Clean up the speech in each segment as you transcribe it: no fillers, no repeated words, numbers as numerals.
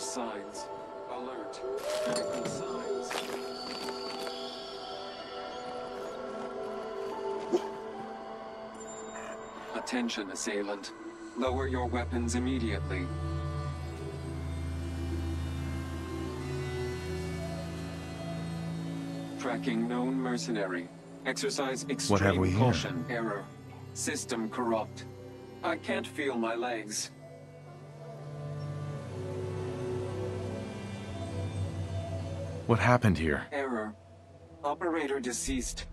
Critical signs. Alert. Critical signs. Attention, assailant. Lower your weapons immediately. Tracking known mercenary. Exercise extreme what have we caution. Here? Error. System corrupt. I can't feel my legs. What happened here? Error. Operator deceased.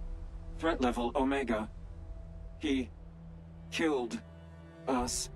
Threat level Omega. He killed us.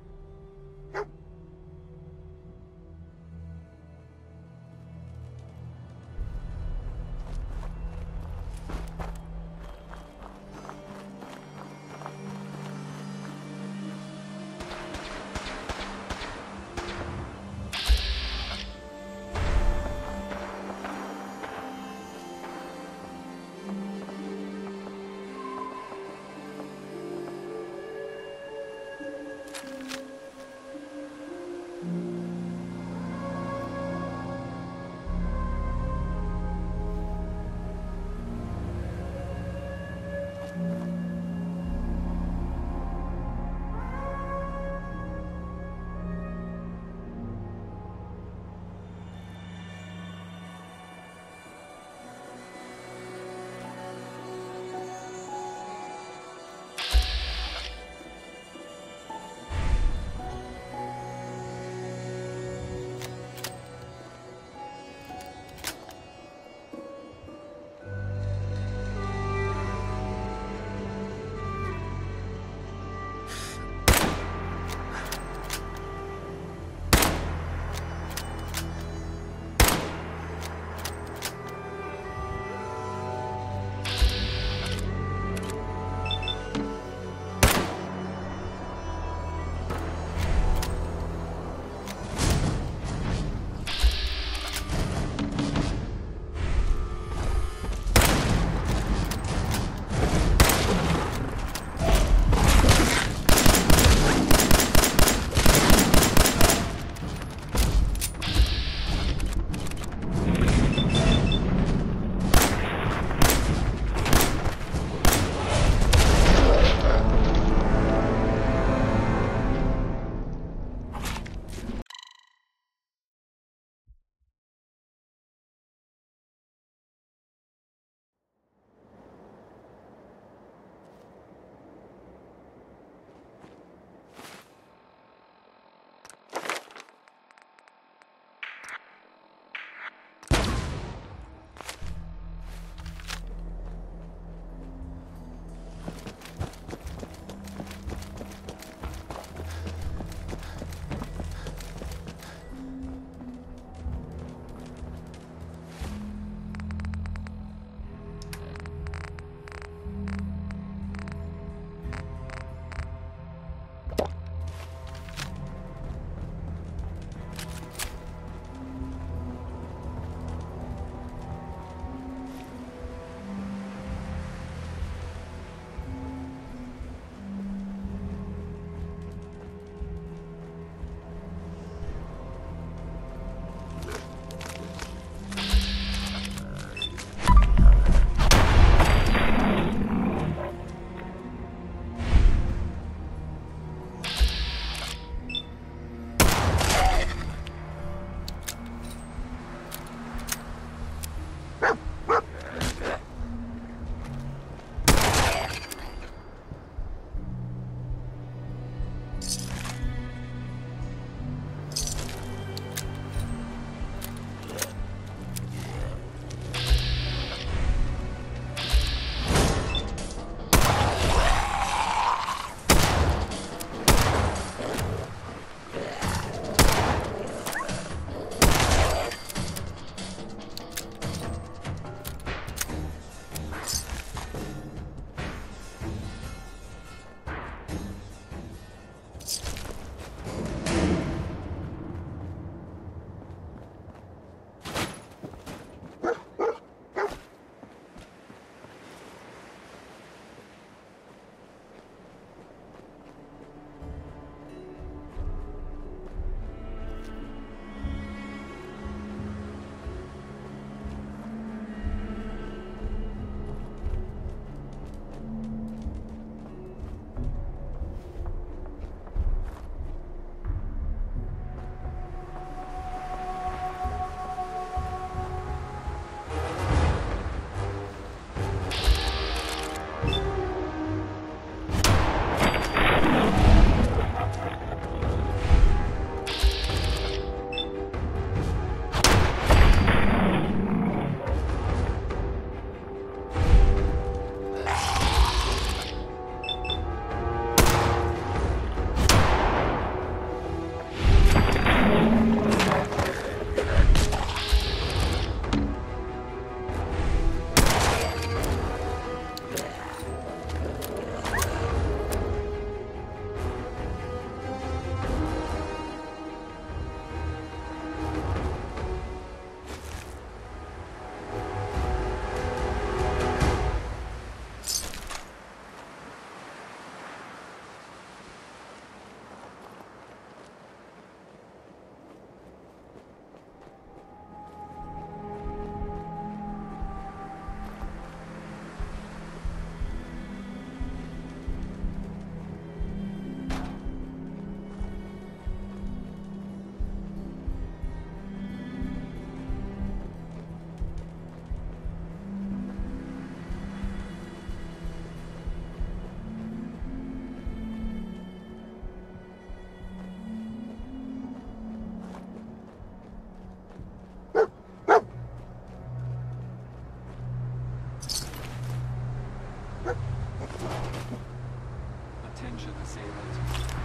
Attention, assailants.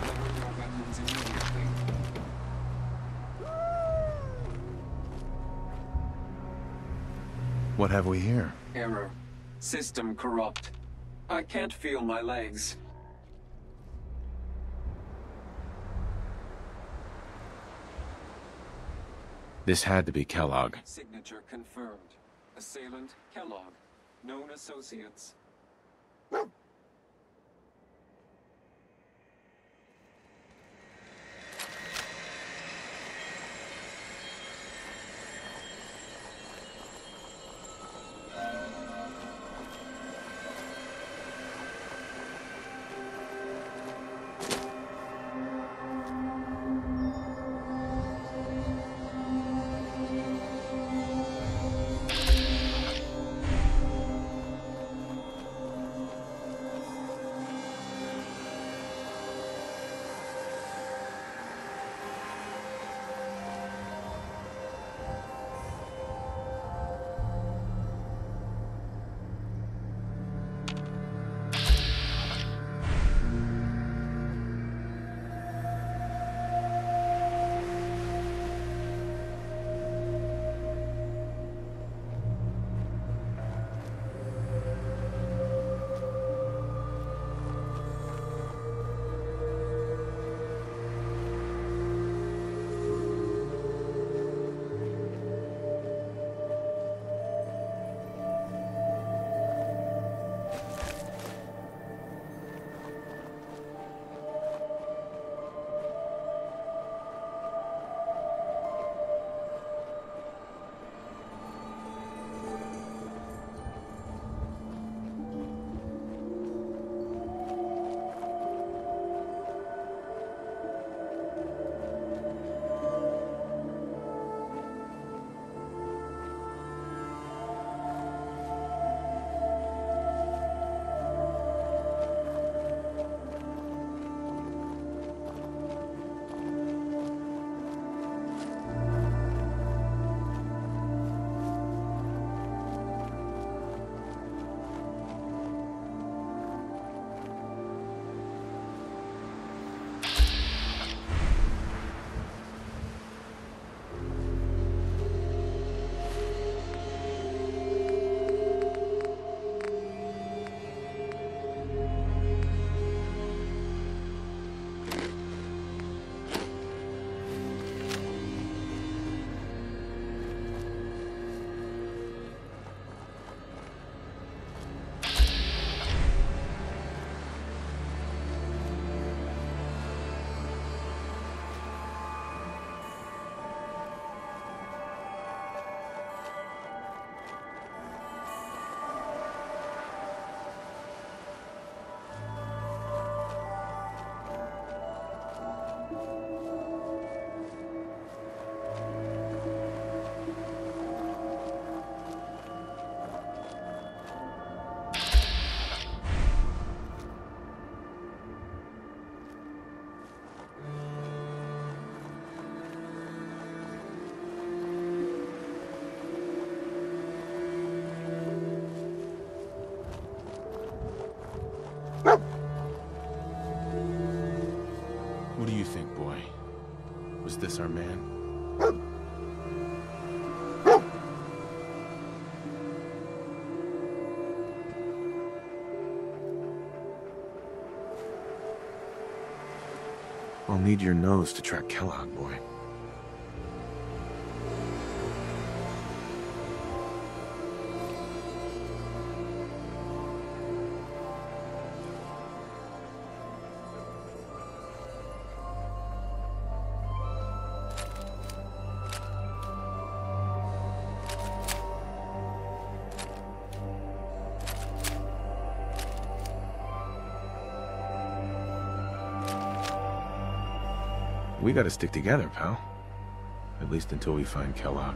Lower your weapons immediately. What have we here? Error. System corrupt. I can't feel my legs. This had to be Kellogg. Signature confirmed. Assailant Kellogg. Known associates. What do you think, boy? Was this our man? I'll need your nose to track Kellogg, boy. We gotta stick together, pal. At least until we find Kellogg.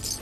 else.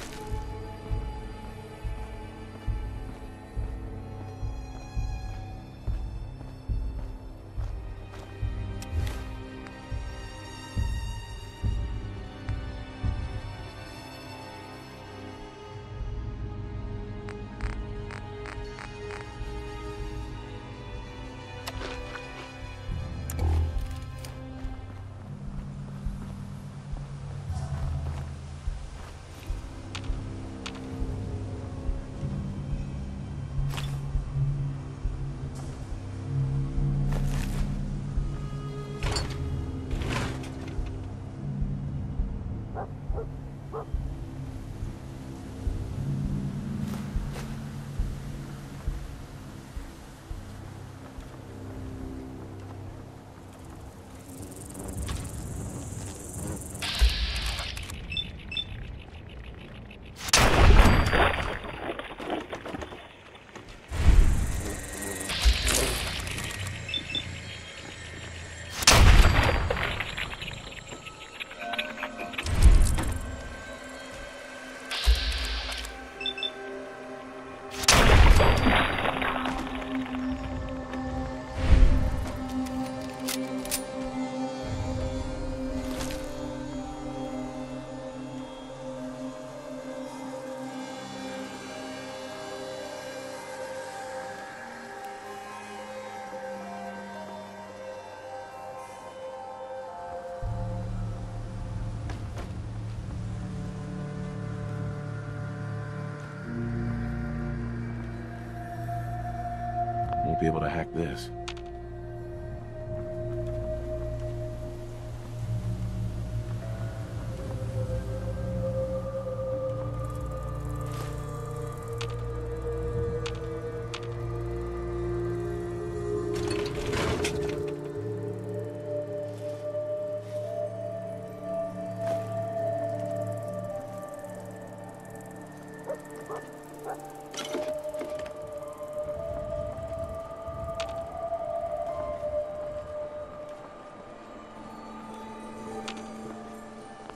Be able to hack this.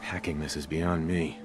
Hacking this is beyond me.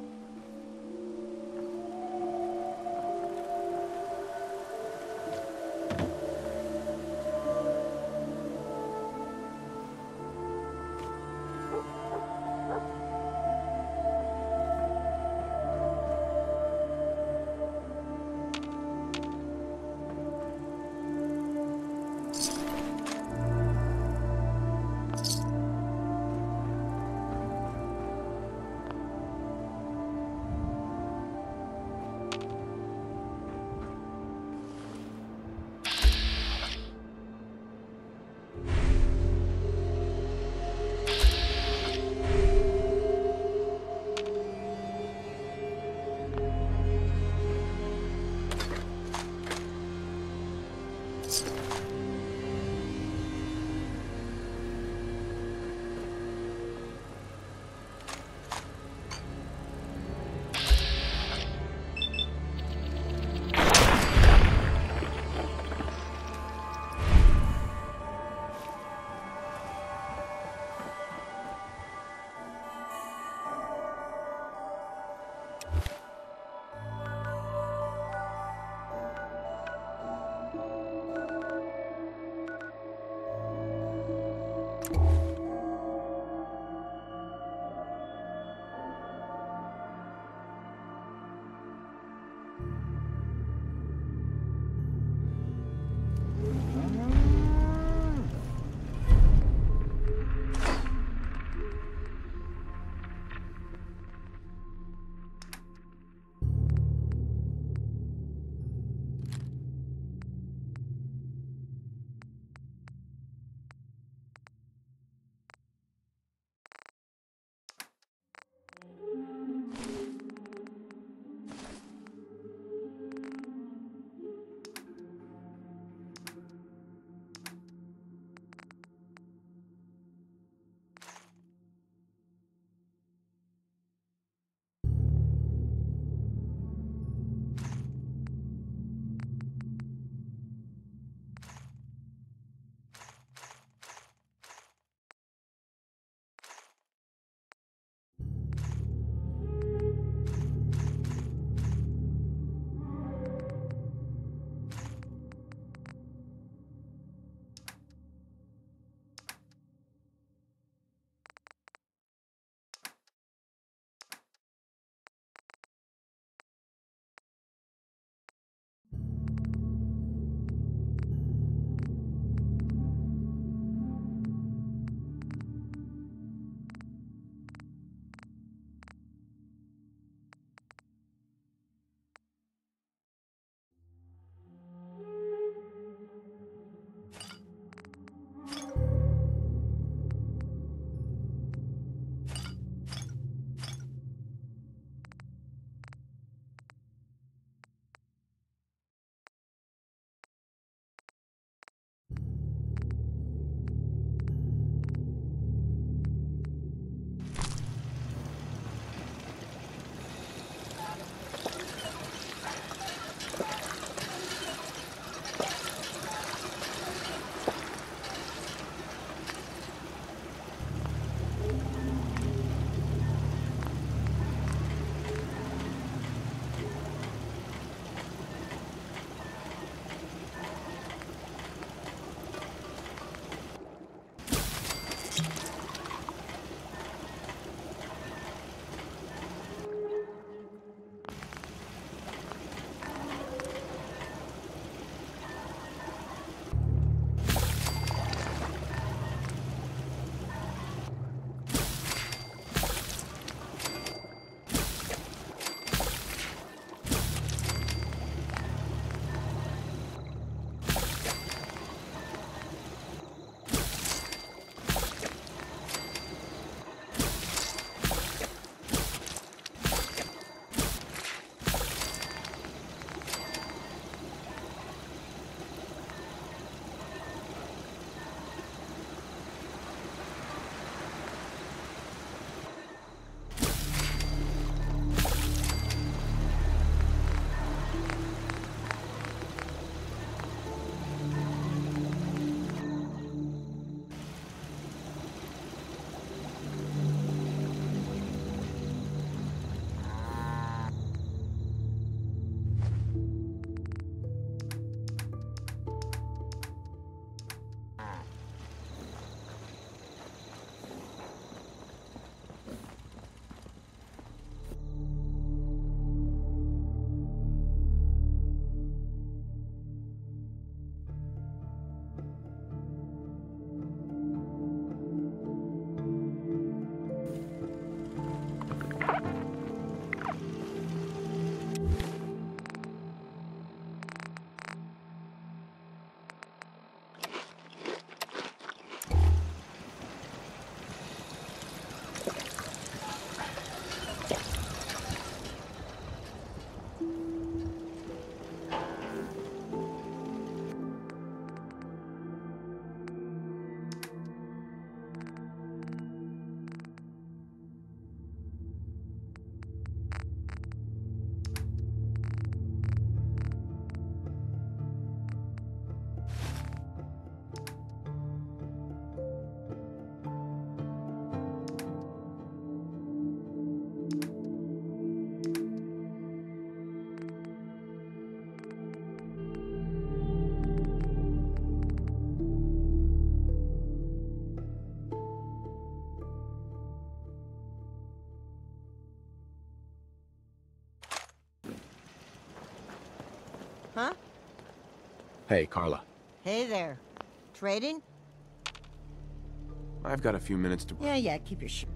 Huh? Hey, Carla. Hey there. Trading? I've got a few minutes to... Yeah, keep your shit.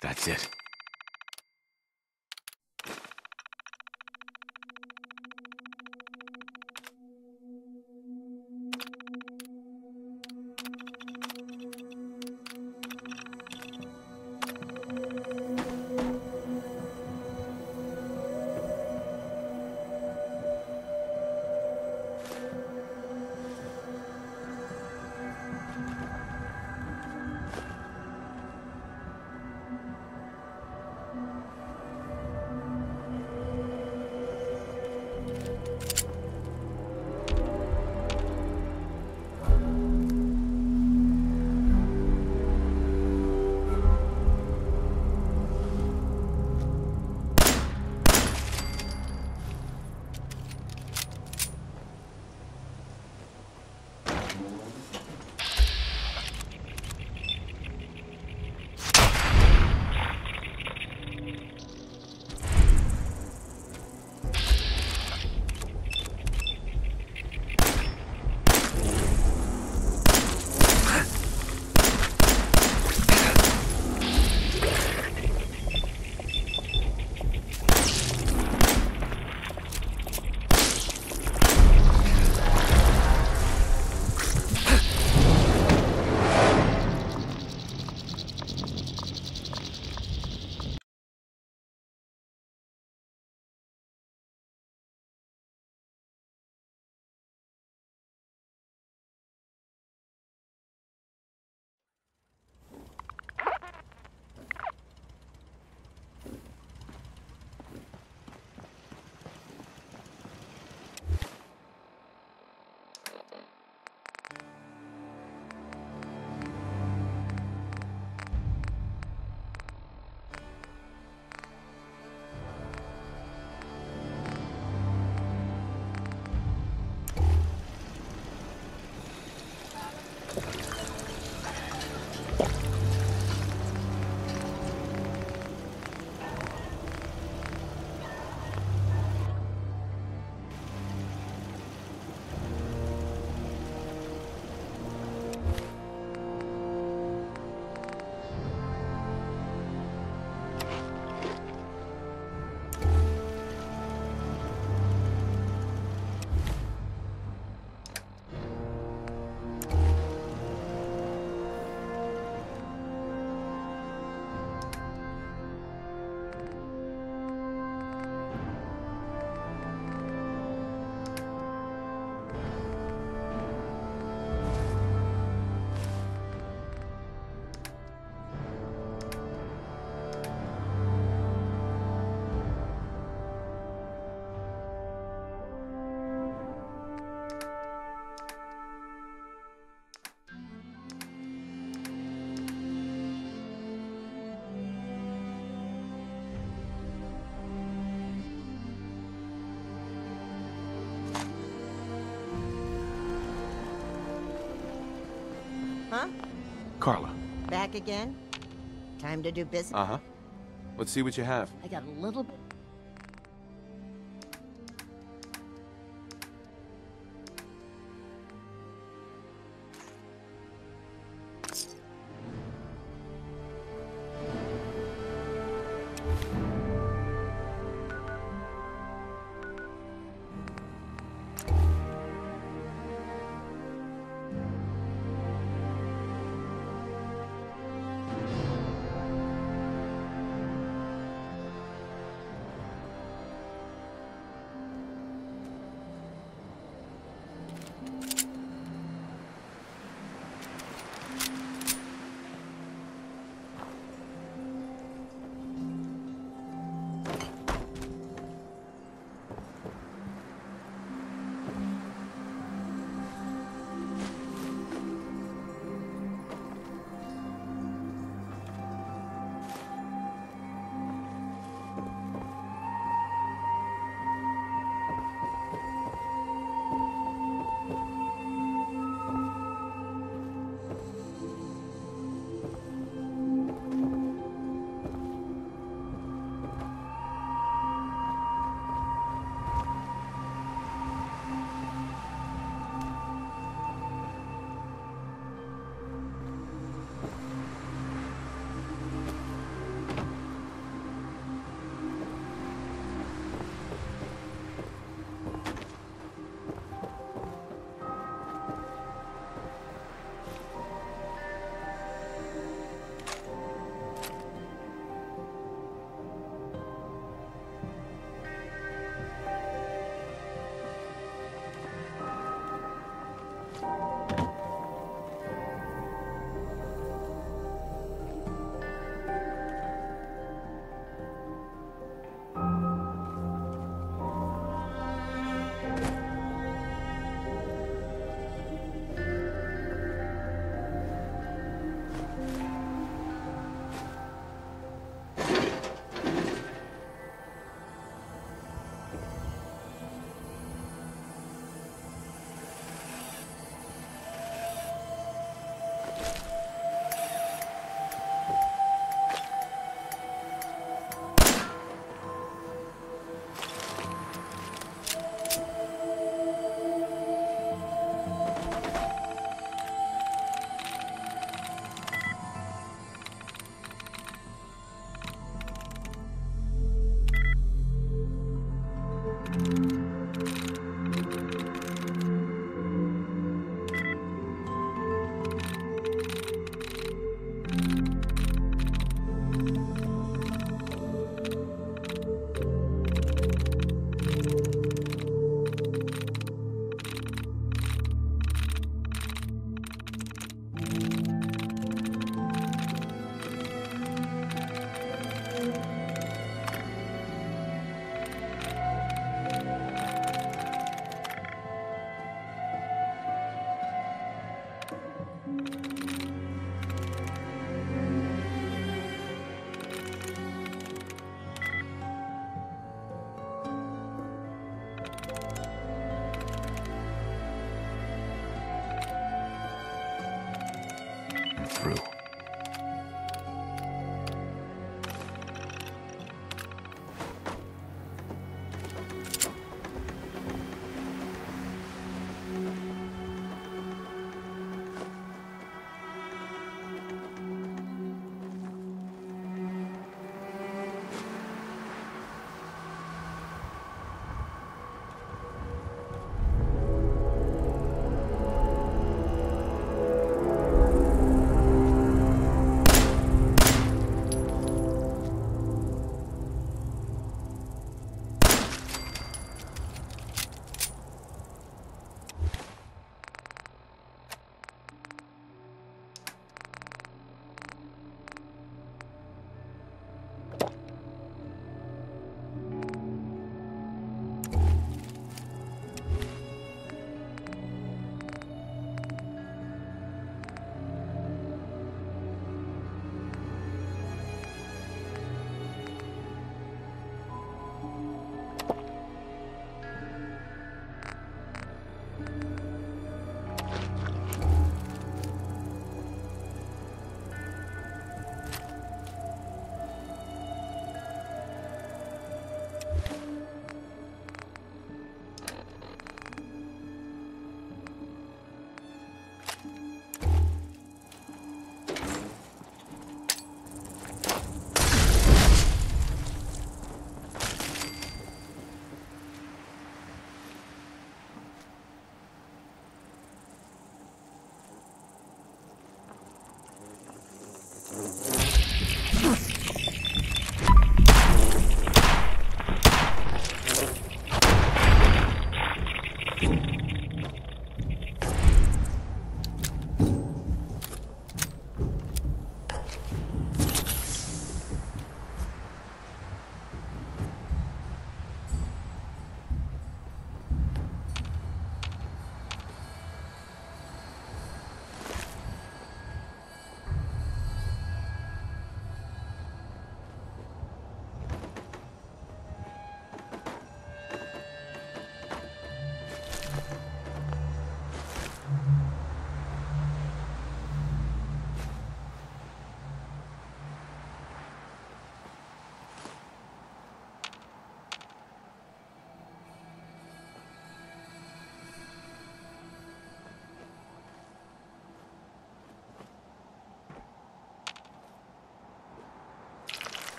That's it. Huh? Carla. Back again? Time to do business? Uh-huh. Let's see what you have. I got a little bit.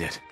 That's it.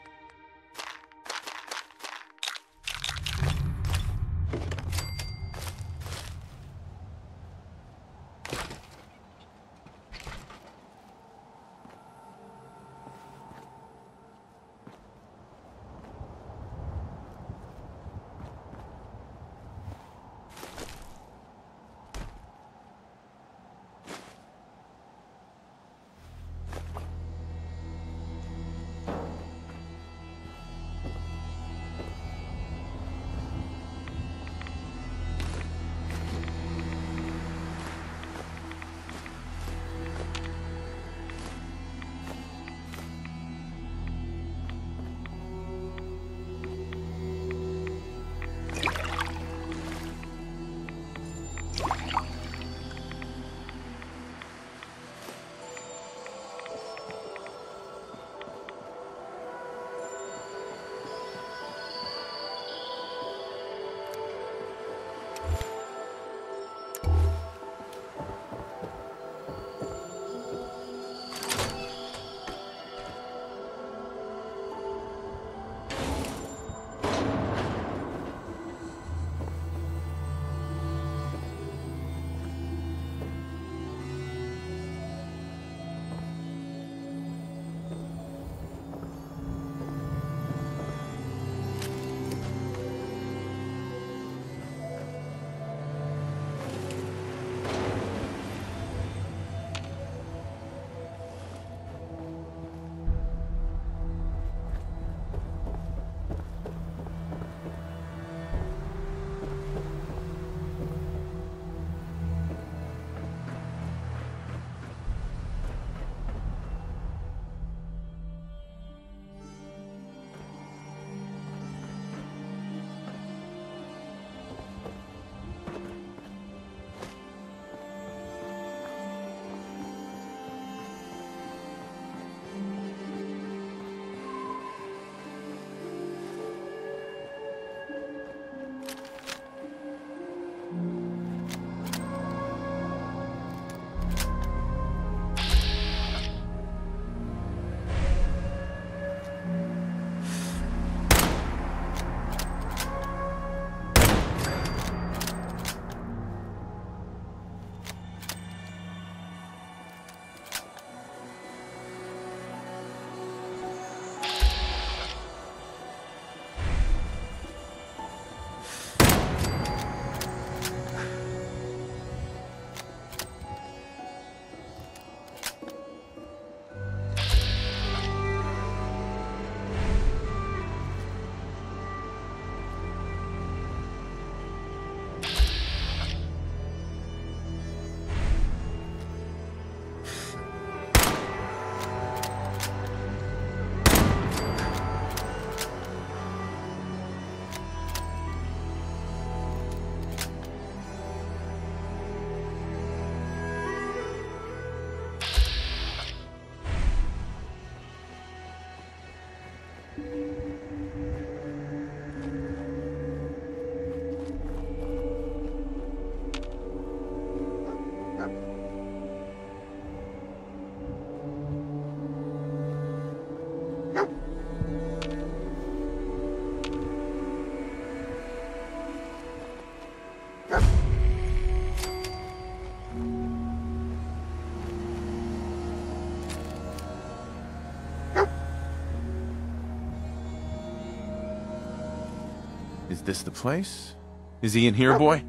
Is this the place? Is he in here, boy?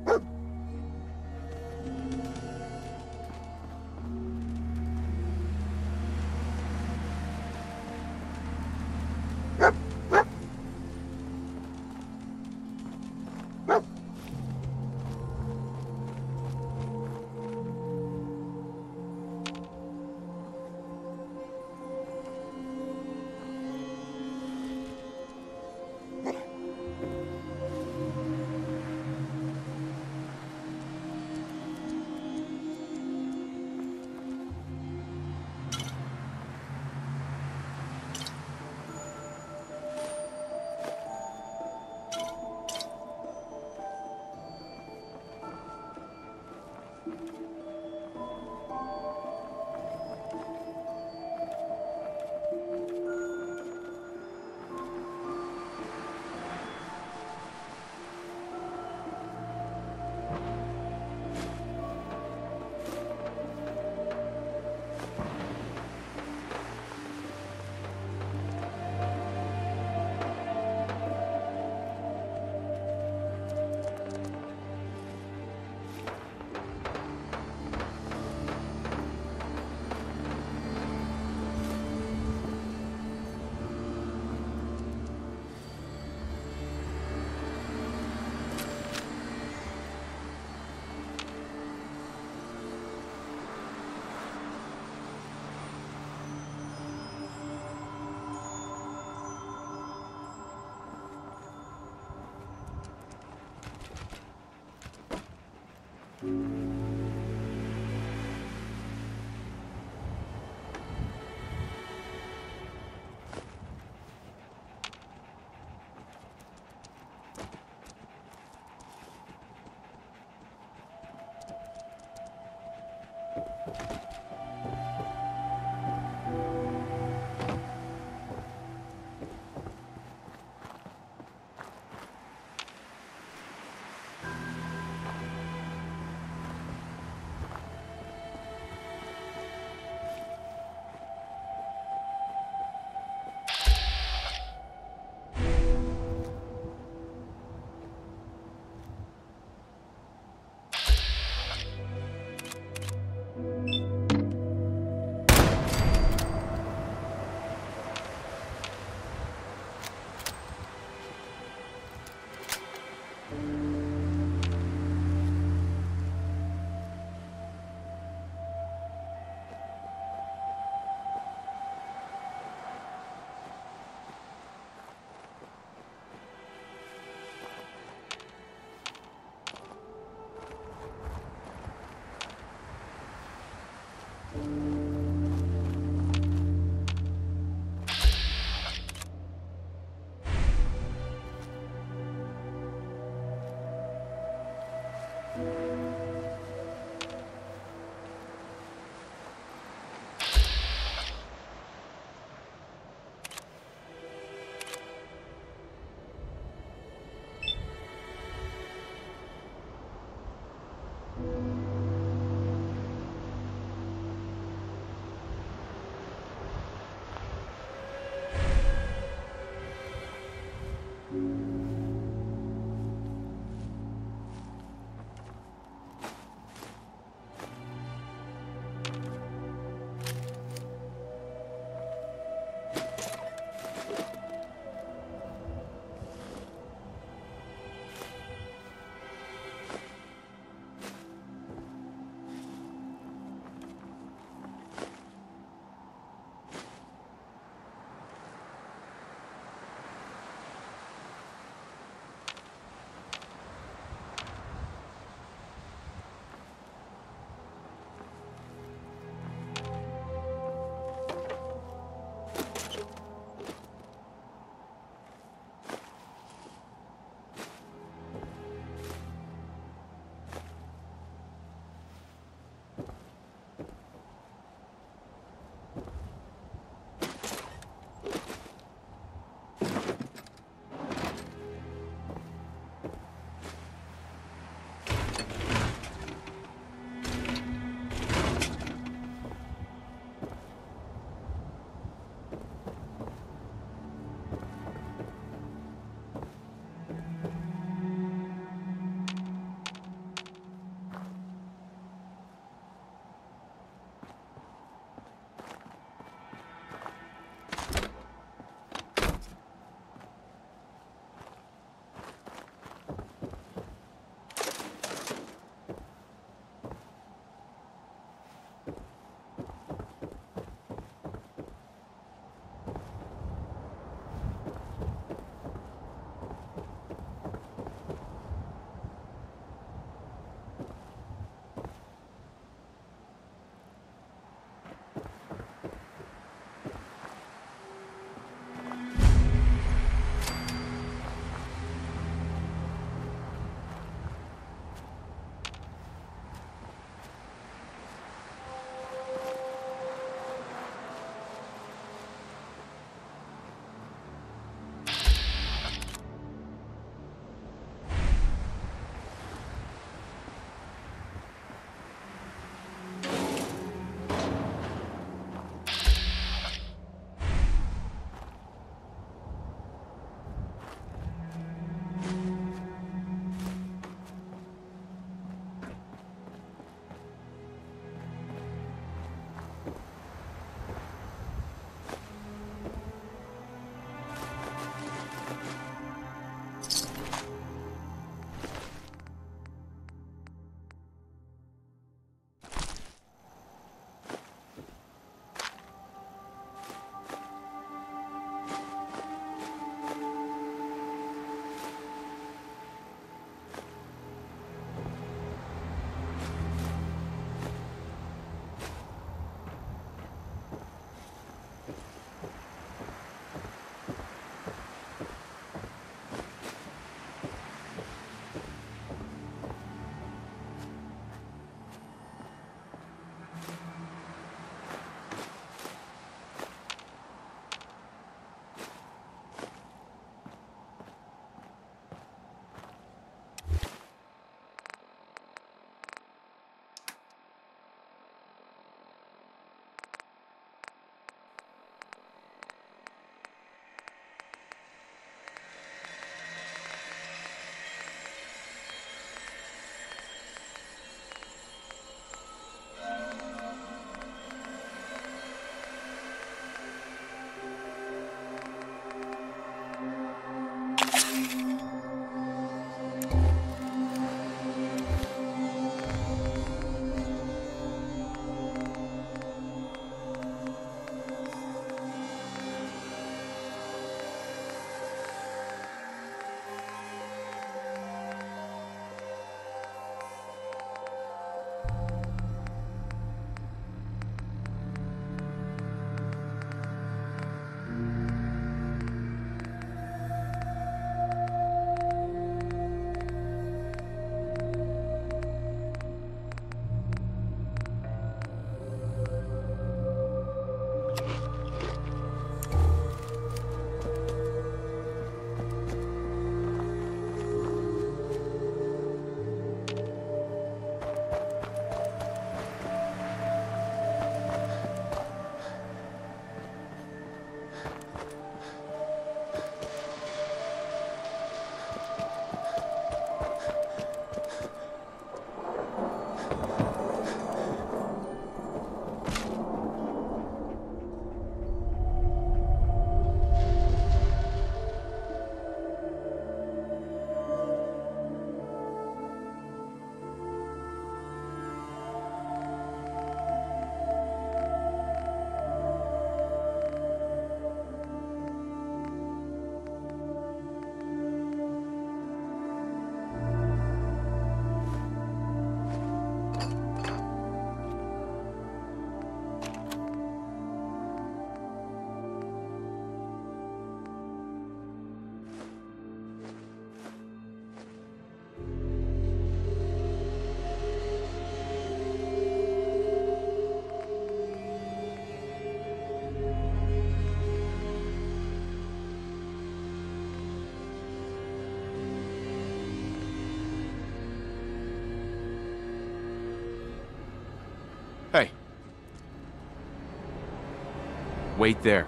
Wait there.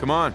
Come on.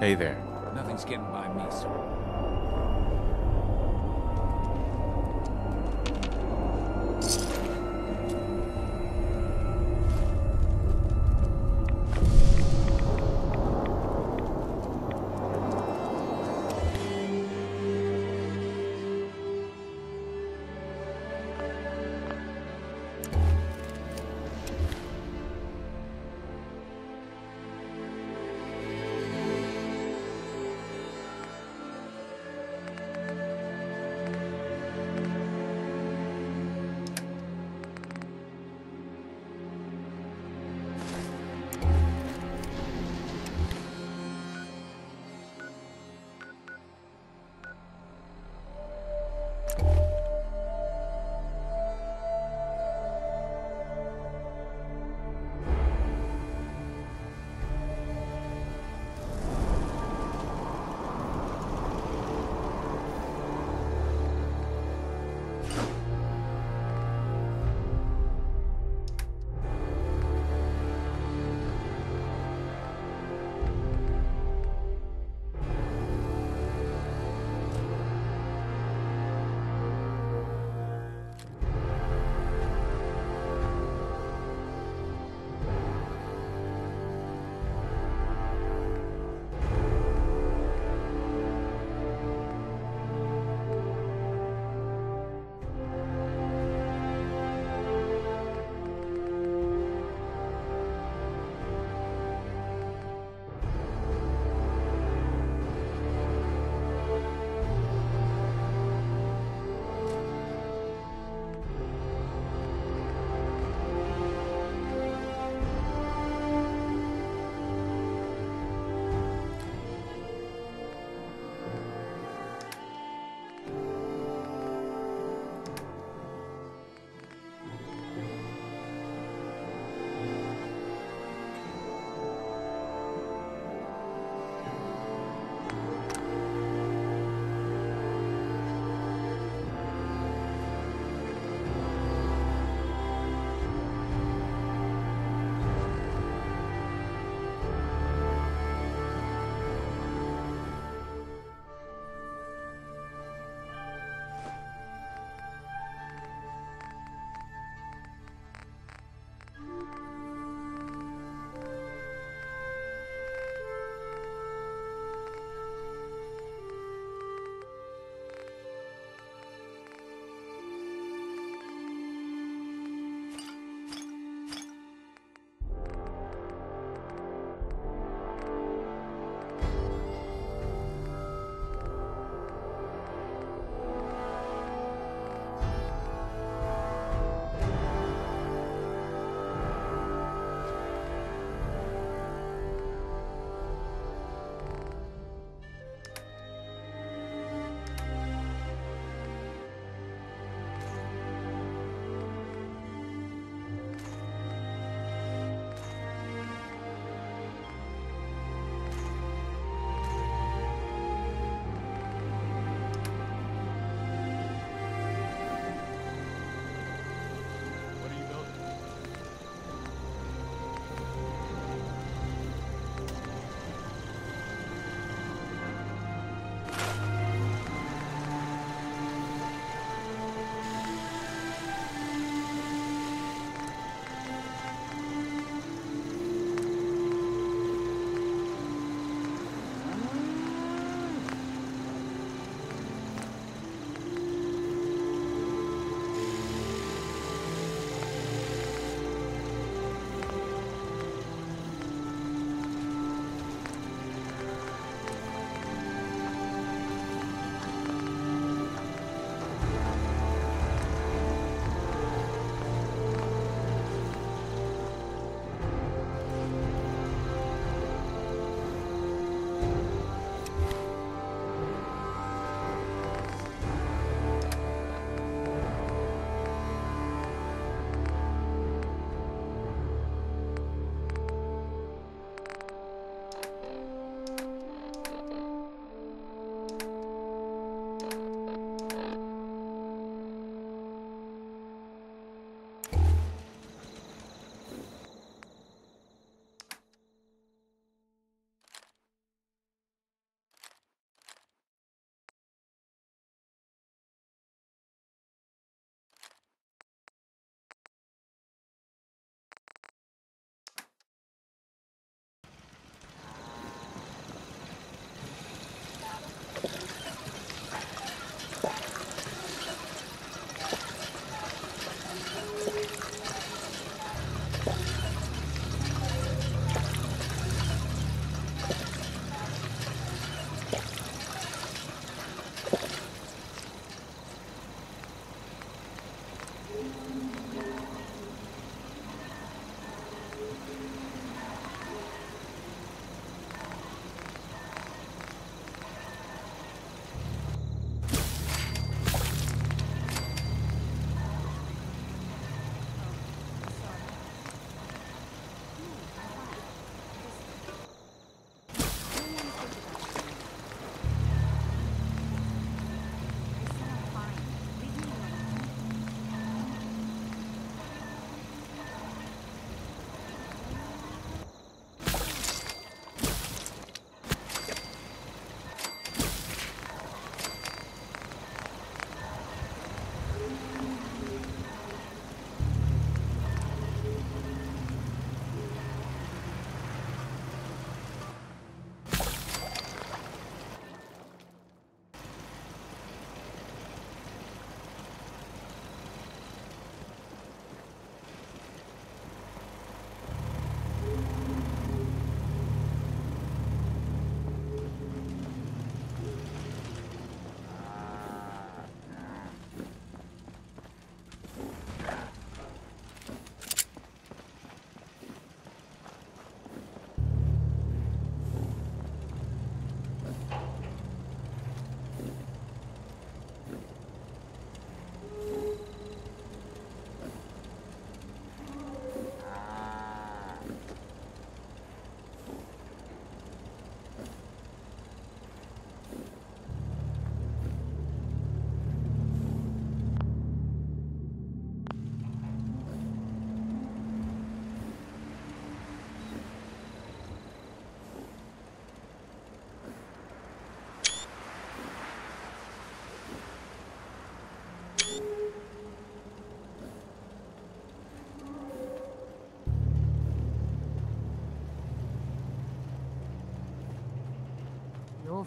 Hey there. Nothing's getting by me, sir.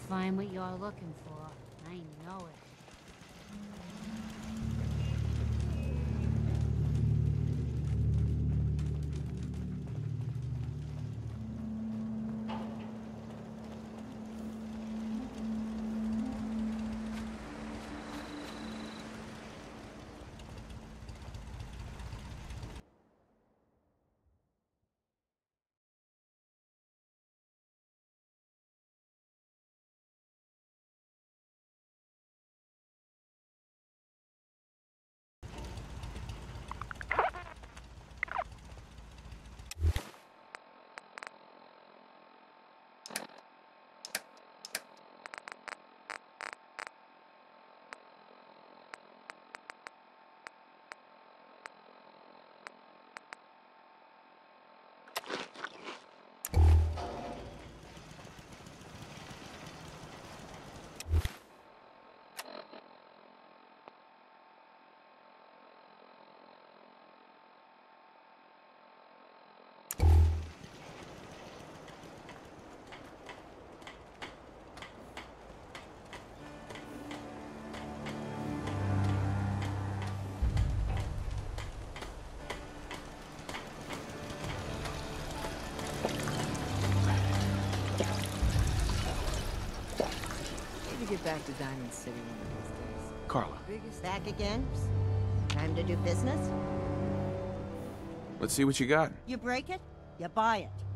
You'll find what you're looking for. I know it. Get back to Diamond City one of these days. Carla. Back again? Time to do business? Let's see what you got. You break it, you buy it.